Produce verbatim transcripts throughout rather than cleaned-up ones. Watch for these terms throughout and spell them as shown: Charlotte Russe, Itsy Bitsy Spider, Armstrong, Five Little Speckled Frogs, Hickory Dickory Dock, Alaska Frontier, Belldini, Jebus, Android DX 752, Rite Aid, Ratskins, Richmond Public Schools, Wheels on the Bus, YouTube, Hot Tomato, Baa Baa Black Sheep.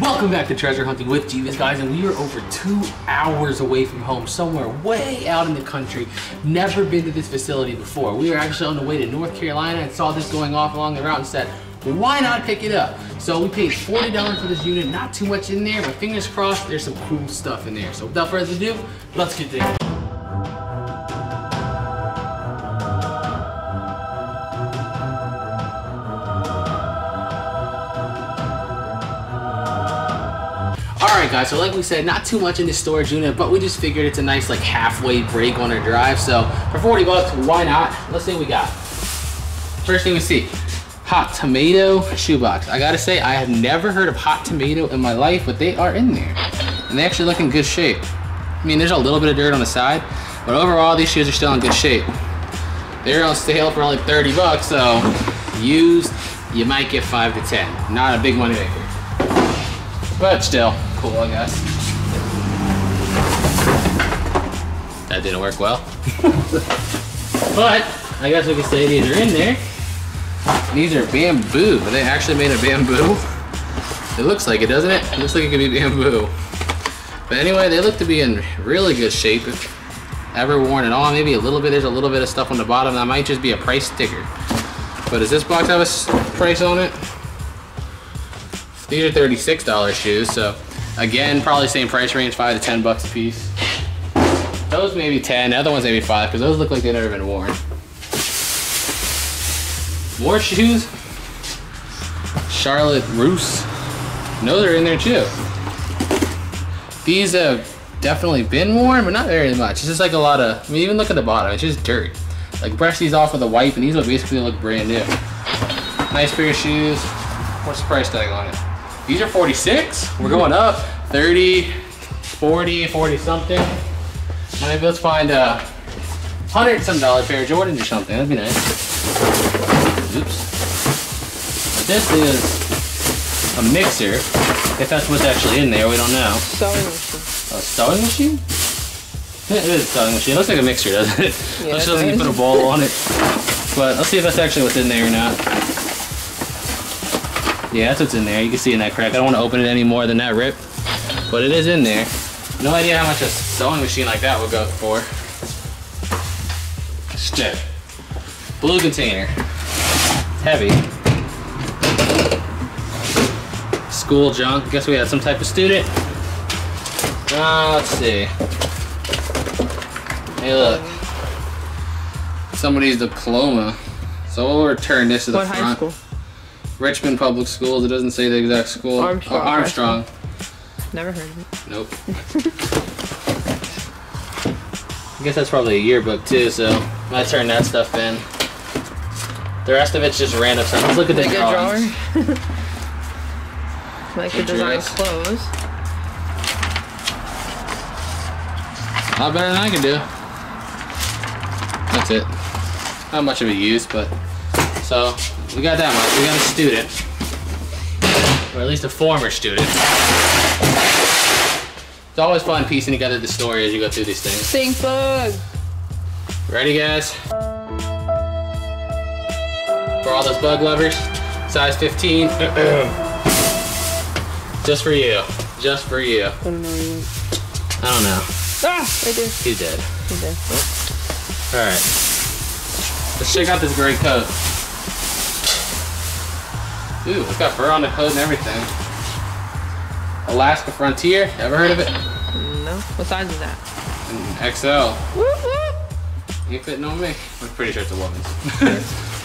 Welcome back to Treasure Hunting with Jebus, guys, and we are over two hours away from home, somewhere way out in the country. Never been to this facility before. We were actually on the way to North Carolina and saw this going off along the route and said, why not pick it up? So we paid forty dollars for this unit, not too much in there, but fingers crossed there's some cool stuff in there. So without further ado, let's get there. Alright guys, so like we said, not too much in this storage unit, but we just figured it's a nice like halfway break on our drive, so for forty bucks, why not? Let's see what we got. First thing we see, Hot Tomato shoebox. I gotta say, I have never heard of Hot Tomato in my life, but they are in there. And they actually look in good shape. I mean, there's a little bit of dirt on the side, but overall, these shoes are still in good shape. They're on sale for only thirty bucks, so used, you might get five to ten. Not a big money maker, but still. Cool, I guess. That didn't work well. But I guess we can say these are in there. These are bamboo. Are they actually made of bamboo? It looks like it, doesn't it? It looks like it could be bamboo. But anyway, they look to be in really good shape if ever worn at all. Maybe a little bit, there's a little bit of stuff on the bottom that might just be a price sticker. But does this box have a price on it? These are thirty-six dollar shoes, so again, probably same price range, five to ten bucks a piece. Those maybe ten, the other ones maybe five, because those look like they've never been worn. More shoes. Charlotte Russe. No, they're in there too. These have definitely been worn, but not very much. It's just like a lot of, I mean, even look at the bottom, it's just dirt. Like brush these off with a wipe, and these will basically look brand new. Nice pair of shoes. What's the price tag on it? These are forty-six. We're going up. thirty, forty, forty something. Maybe let's find a hundred some dollar pair of Jordans or something. That'd be nice. Oops. This is a mixer. If that's what's actually in there, we don't know. Sewing machine. A sewing machine? It is a sewing machine. It looks like a mixer, doesn't it? Yeah, let's just like put a bowl on it. But let's see if that's actually what's in there or not. Yeah, that's what's in there. You can see in that crack. I don't want to open it any more than that rip, but it is in there. No idea how much a sewing machine like that would go for. Stick. Blue container. It's heavy. School junk. Guess we had some type of student. Uh, let's see. Hey, look. Somebody's diploma. So we'll return this to the front. What high school? Richmond Public Schools. It doesn't say the exact school. Armstrong. Oh, Armstrong. Never heard of it. Nope. I guess that's probably a yearbook too, so I turn that stuff in. The rest of it's just random stuff. Let's look at the drawings. Drawer. Like the design clothes. A lot better than I can do. That's it. Not much of a use, but so. We got that much. We got a student, or at least a former student. It's always fun piecing together the story as you go through these things. Stink bug. Ready, guys? For all those bug lovers, size fifteen. Just for you. Just for you. I don't know. I don't know. Ah, I did. He's dead. He's dead. All right. Let's check out this gray coat. Ooh, it's got fur on the coat and everything. Alaska Frontier, ever heard of it? No. What size is that? An X L. Whoop whoop. Ain't fitting on me. I'm pretty sure it's a woman's.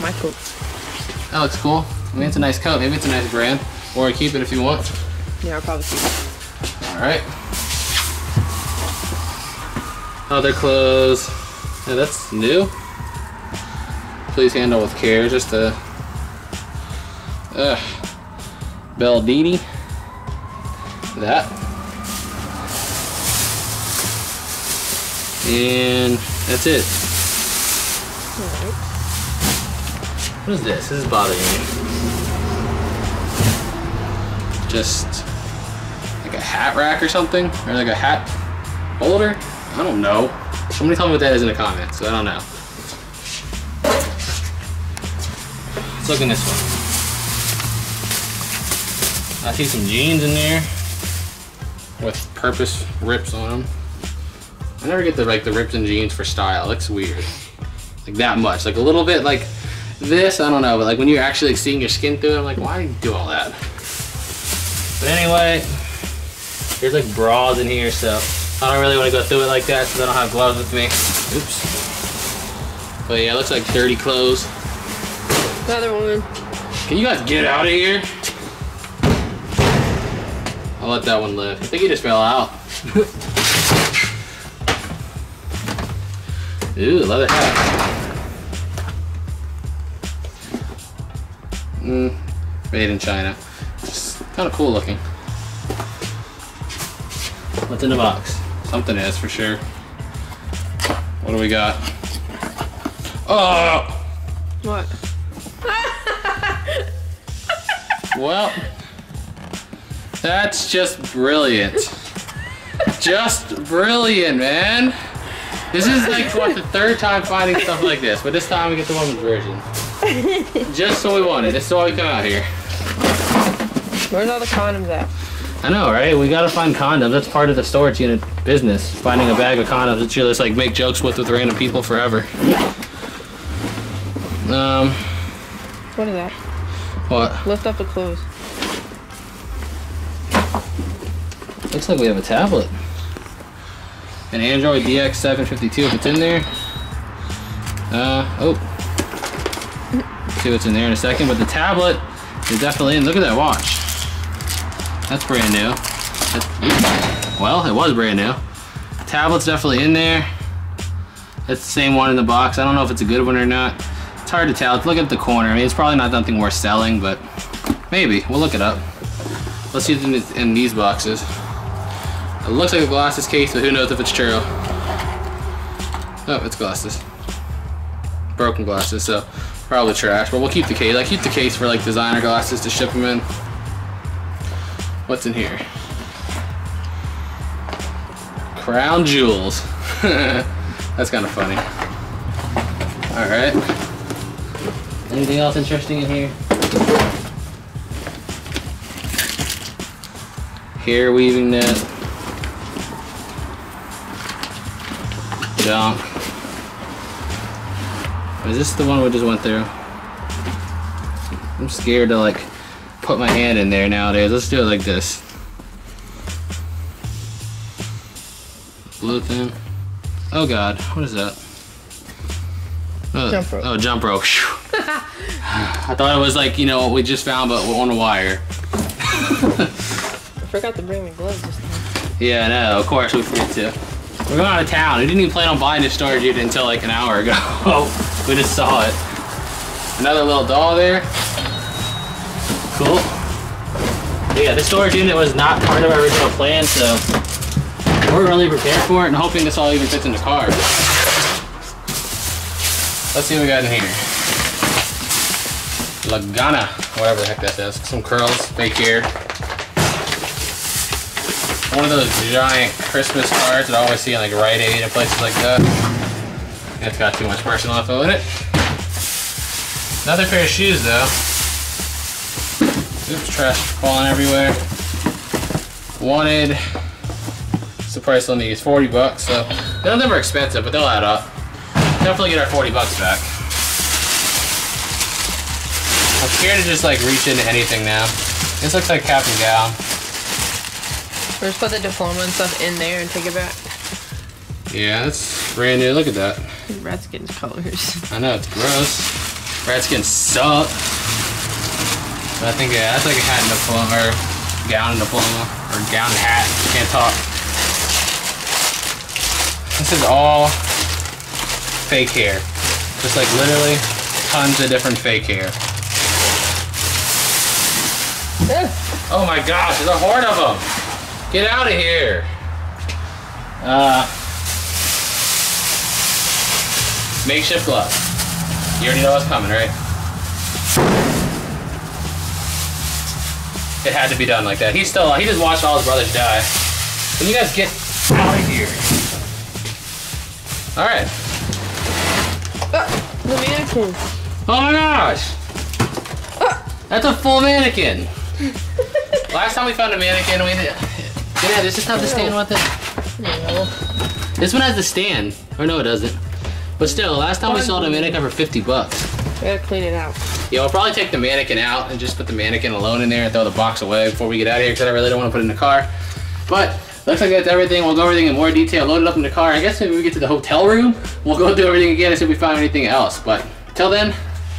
My coat. That looks cool. I mean, it's a nice coat. Maybe it's a nice brand. Or keep it if you want. Yeah, I'll probably keep it. All right. Other clothes. Yeah, that's new. Please handle with care. Just a. Ugh. Belldini. That. And that's it. Alright. What is this? This is bothering me. Just like a hat rack or something? Or like a hat holder? I don't know. Somebody tell me what that is in the comments, so I don't know. Let's look in this one. I see some jeans in there with purpose rips on them. I never get the like the ripped in jeans for style. It looks weird. Like that much. Like a little bit like this, I don't know, but like when you're actually like, seeing your skin through it, I'm like, why do all that? But anyway, there's like bras in here, so I don't really want to go through it like that because I don't have gloves with me. Oops. But yeah, it looks like dirty clothes. Another one. Can you guys get out of here? I'll let that one live. I think he just fell out. Ooh, leather hat. Mm, made in China. It's kind of cool looking. What's in the box? Something is for sure. What do we got? Oh! What? Well, that's just brilliant. Just brilliant, man. This is like what, the third time finding stuff like this, but this time we get the woman's version. Just so we wanted. This is why we come out here. Where's all the condoms at? I know, right? We gotta find condoms. That's part of the storage unit business. Finding a bag of condoms that you just like make jokes with with random people forever. Um. What is that? What? Lift up the clothes. Looks like we have a tablet. An Android D X seven fifty-two if it's in there. Uh, oh. See what's in there in a second, but the tablet is definitely in. Look at that watch. That's brand new. That's, well, it was brand new. Tablet's definitely in there. That's the same one in the box. I don't know if it's a good one or not. It's hard to tell. Let's look at the corner. I mean, it's probably not something worth selling, but maybe. We'll look it up. Let's see what's in these boxes. It looks like a glasses case, but who knows if it's churro. Oh, it's glasses. Broken glasses, so probably trash. But we'll keep the case. I keep the case for like designer glasses to ship them in. What's in here? Crown jewels. That's kind of funny. All right. Anything else interesting in here? Hair weaving net. Junk. Is this the one we just went through? I'm scared to like put my hand in there nowadays. Let's do it like this. Blue thing. Oh God, what is that? Oh, jump rope. Oh, jump rope. I thought it was like, you know, what we just found, but on a wire. I forgot to bring the gloves this time. Yeah, I know, of course we forget to. We're going out of town. We didn't even plan on buying this storage unit until like an hour ago. Oh, we just saw it. Another little doll there. Cool. Yeah, this storage unit was not part of our original plan, so we're really prepared for it and hoping this all even fits in the car. Let's see what we got in here. Lagana, whatever the heck that is. Some curls, fake hair. One of those giant Christmas cards that I always see in like Rite Aid and places like that. It's got too much personal info in it. Another pair of shoes though. Oops, trash falling everywhere. Wanted. The price on these forty bucks, so they're never expensive, but they'll add up. Definitely get our forty bucks back. I'm scared to just like reach into anything now. This looks like cap and gown. We'll just put the diploma and stuff in there and take it back. Yeah, that's brand new. Look at that. Ratskins colors. I know, it's gross. Ratskins suck. But I think, yeah, that's like a hat and diploma, or gown and diploma, or gown and hat. You can't talk. This is all fake hair. Just like literally tons of different fake hair. Yeah. Oh my gosh, there's a horde of them. Get out of here! Uh, makeshift glove. You already know what's coming, right? It had to be done like that. He's still, he just watched all his brothers die. Can you guys get out of here? Alright. Uh, the mannequin. Oh my gosh! Uh. That's a full mannequin! Last time we found a mannequin, we did. Yeah, does this have the stand with it? No. This one has the stand. Or no, it doesn't. But still, last time we sold a mannequin for fifty bucks. We gotta clean it out. Yeah, we'll probably take the mannequin out and just put the mannequin alone in there and throw the box away before we get out of here because I really don't want to put it in the car. But looks like that's everything. We'll go everything in more detail, load it up in the car. I guess when we get to the hotel room, we'll go through everything again and see if we find anything else. But till then,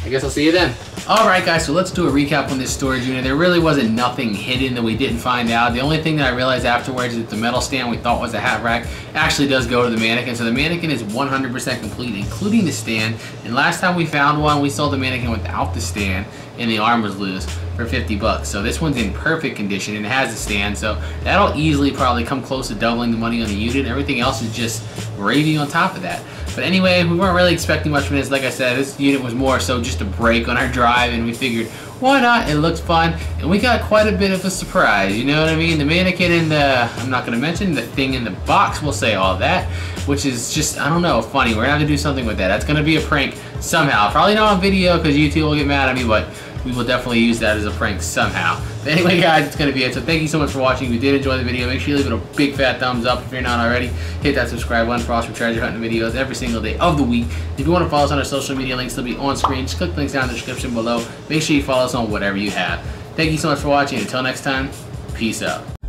I guess I'll see you then. All right, guys, so let's do a recap on this storage unit. There really wasn't nothing hidden that we didn't find out. The only thing that I realized afterwards is that the metal stand we thought was a hat rack actually does go to the mannequin. So the mannequin is one hundred percent complete, including the stand. And last time we found one, we sold the mannequin without the stand and the arm was loose for fifty bucks. So this one's in perfect condition and it has a stand. So that'll easily probably come close to doubling the money on the unit. Everything else is just raving on top of that. But anyway, we weren't really expecting much from this. Like I said, this unit was more so just a break on our drive, and we figured, why not? It looks fun, and we got quite a bit of a surprise, you know what I mean? The mannequin and the, I'm not gonna mention, the thing in the box, we'll say all that, which is just, I don't know, funny. We're gonna have to do something with that. That's gonna be a prank somehow. Probably not on video, because YouTube will get mad at me, but we will definitely use that as a prank somehow. But anyway, guys, it's gonna be it. So thank you so much for watching. If you did enjoy the video, make sure you leave it a big fat thumbs up. If you're not already, hit that subscribe button for awesome treasure hunting videos every single day of the week. If you want to follow us on our social media, links will be on screen. Just click the links down in the description below. Make sure you follow us on whatever you have. Thank you so much for watching. Until next time, peace out.